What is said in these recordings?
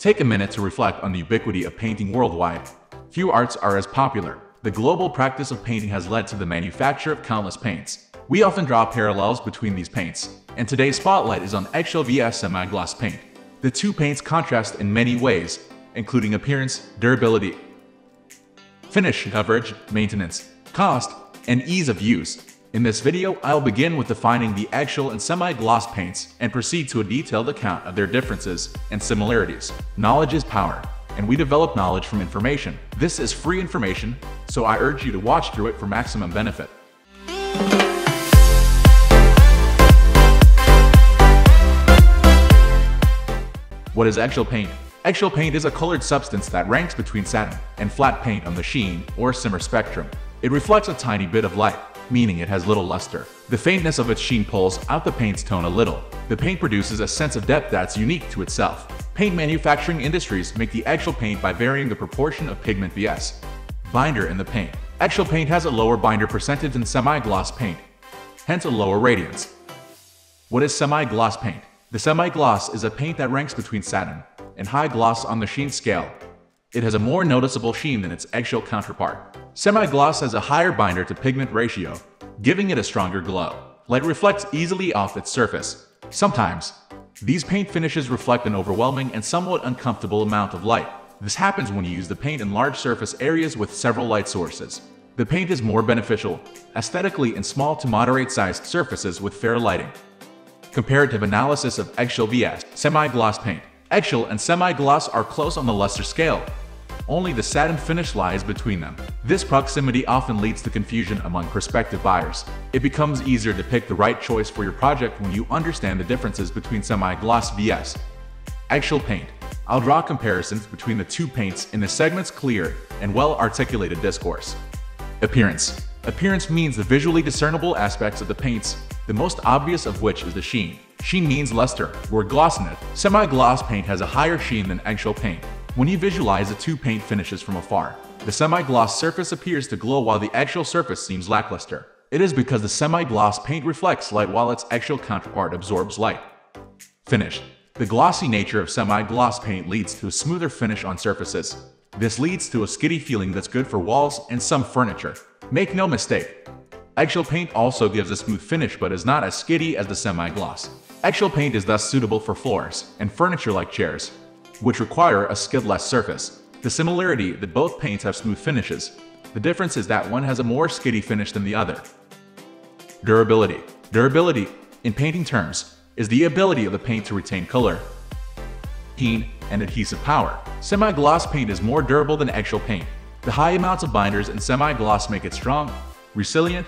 Take a minute to reflect on the ubiquity of painting worldwide. Few arts are as popular. The global practice of painting has led to the manufacture of countless paints. We often draw parallels between these paints, and today's spotlight is on eggshell vs semi-gloss paint. The two paints contrast in many ways, including appearance, durability, finish, coverage, maintenance, cost, and ease of use. In this video, I'll begin with defining the eggshell and semi-gloss paints and proceed to a detailed account of their differences and similarities. Knowledge is power, and we develop knowledge from information. This is free information, so I urge you to watch through it for maximum benefit. What is eggshell paint? Eggshell paint is a colored substance that ranks between satin and flat paint on the sheen or shimmer spectrum. It reflects a tiny bit of light, meaning it has little luster. The faintness of its sheen pulls out the paint's tone a little. The paint produces a sense of depth that's unique to itself. Paint manufacturing industries make the eggshell paint by varying the proportion of pigment vs binder in the paint. Eggshell paint has a lower binder percentage than semi-gloss paint, hence a lower radiance. What is semi-gloss paint? The semi-gloss is a paint that ranks between satin and high gloss on the sheen scale. It has a more noticeable sheen than its eggshell counterpart. Semi-gloss has a higher binder to pigment ratio, giving it a stronger glow. Light reflects easily off its surface. Sometimes, these paint finishes reflect an overwhelming and somewhat uncomfortable amount of light. This happens when you use the paint in large surface areas with several light sources. The paint is more beneficial aesthetically in small to moderate-sized surfaces with fair lighting. Comparative analysis of eggshell vs semi-gloss paint. Eggshell and semi-gloss are close on the luster scale. Only the satin finish lies between them. This proximity often leads to confusion among prospective buyers. It becomes easier to pick the right choice for your project when you understand the differences between semi-gloss vs eggshell paint. I'll draw comparisons between the two paints in the segment's clear and well-articulated discourse. Appearance. Appearance means the visually discernible aspects of the paints, the most obvious of which is the sheen. Sheen means luster or glossiness. Semi-gloss paint has a higher sheen than eggshell paint. When you visualize the two paint finishes from afar, the semi-gloss surface appears to glow while the eggshell surface seems lackluster. It is because the semi-gloss paint reflects light while its eggshell counterpart absorbs light. Finish. The glossy nature of semi-gloss paint leads to a smoother finish on surfaces. This leads to a skiddy feeling that's good for walls and some furniture. Make no mistake, eggshell paint also gives a smooth finish but is not as skiddy as the semi-gloss. Eggshell paint is thus suitable for floors and furniture like chairs, which require a skid-less surface. The similarity that both paints have smooth finishes. The difference is that one has a more skiddy finish than the other. Durability. Durability, in painting terms, is the ability of the paint to retain color, sheen, and adhesive power. Semi-gloss paint is more durable than eggshell paint. The high amounts of binders in semi-gloss make it strong, resilient,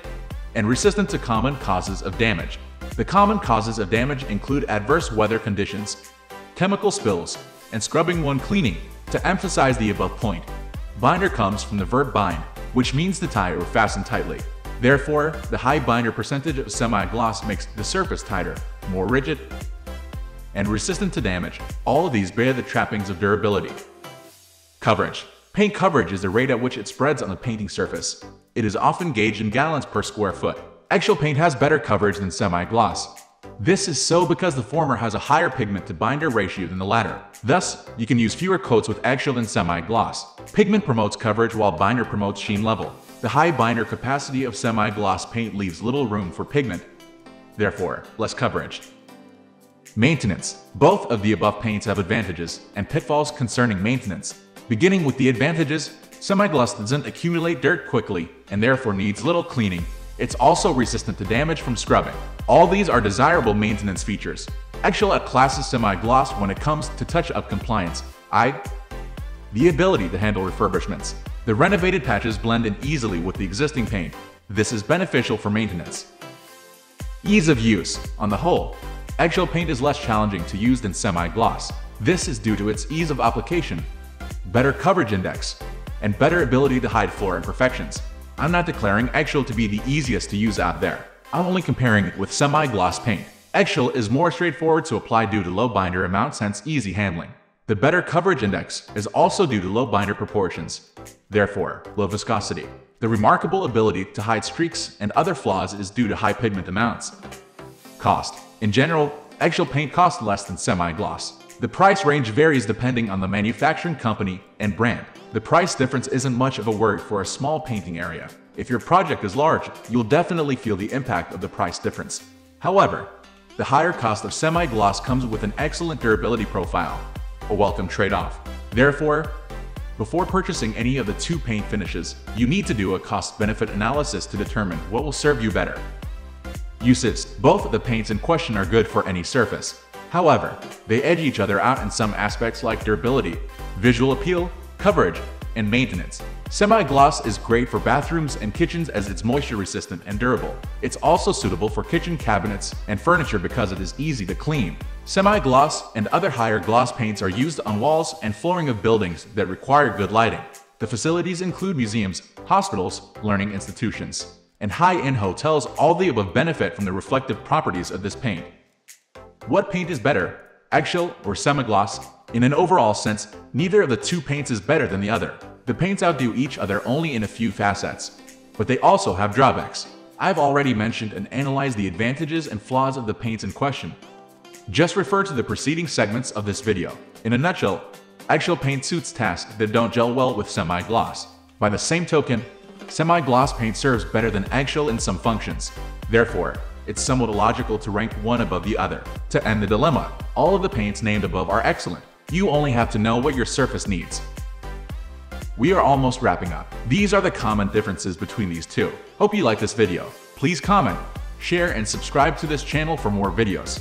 and resistant to common causes of damage. The common causes of damage include adverse weather conditions, chemical spills, and scrubbing when cleaning. To emphasize the above point, binder comes from the verb bind, which means to tie or fasten tightly. Therefore, the high binder percentage of semi-gloss makes the surface tighter, more rigid, and resistant to damage. All of these bear the trappings of durability. Coverage. Paint coverage is the rate at which it spreads on the painting surface. It is often gauged in gallons per square foot. Eggshell paint has better coverage than semi-gloss. This is so because the former has a higher pigment to binder ratio than the latter. Thus, you can use fewer coats with eggshell than semi-gloss. Pigment promotes coverage while binder promotes sheen level. The high binder capacity of semi-gloss paint leaves little room for pigment, therefore, less coverage. Maintenance. Both of the above paints have advantages and pitfalls concerning maintenance. Beginning with the advantages, semi-gloss doesn't accumulate dirt quickly and therefore needs little cleaning. It's also resistant to damage from scrubbing. All these are desirable maintenance features. Eggshell outclasses semi-gloss when it comes to touch-up compliance, i.e., the ability to handle refurbishments. The renovated patches blend in easily with the existing paint. This is beneficial for maintenance. Ease of use. On the whole, eggshell paint is less challenging to use than semi-gloss. This is due to its ease of application, better coverage index, and better ability to hide floor imperfections. I'm not declaring eggshell to be the easiest to use out there. I'm only comparing it with semi-gloss paint. Eggshell is more straightforward to apply due to low binder amounts, hence easy handling. The better coverage index is also due to low binder proportions, therefore, low viscosity. The remarkable ability to hide streaks and other flaws is due to high pigment amounts. Cost. In general, eggshell paint costs less than semi-gloss. The price range varies depending on the manufacturing company and brand. The price difference isn't much of a worry for a small painting area. If your project is large, you'll definitely feel the impact of the price difference. However, the higher cost of semi-gloss comes with an excellent durability profile, a welcome trade-off. Therefore, before purchasing any of the two paint finishes, you need to do a cost-benefit analysis to determine what will serve you better. Uses. Both of the paints in question are good for any surface. However, they edge each other out in some aspects like durability, visual appeal, coverage, and maintenance. Semi-gloss is great for bathrooms and kitchens as it's moisture-resistant and durable. It's also suitable for kitchen cabinets and furniture because it is easy to clean. Semi-gloss and other higher gloss paints are used on walls and flooring of buildings that require good lighting. The facilities include museums, hospitals, learning institutions, and high-end hotels. All the above benefit from the reflective properties of this paint. What paint is better, eggshell or semi-gloss? In an overall sense, neither of the two paints is better than the other. The paints outdo each other only in a few facets, but they also have drawbacks. I've already mentioned and analyzed the advantages and flaws of the paints in question. Just refer to the preceding segments of this video. In a nutshell, eggshell paint suits tasks that don't gel well with semi-gloss. By the same token, semi-gloss paint serves better than eggshell in some functions. Therefore, it's somewhat illogical to rank one above the other. To end the dilemma, all of the paints named above are excellent. You only have to know what your surface needs. We are almost wrapping up. These are the common differences between these two. Hope you like this video. Please comment, share, and subscribe to this channel for more videos.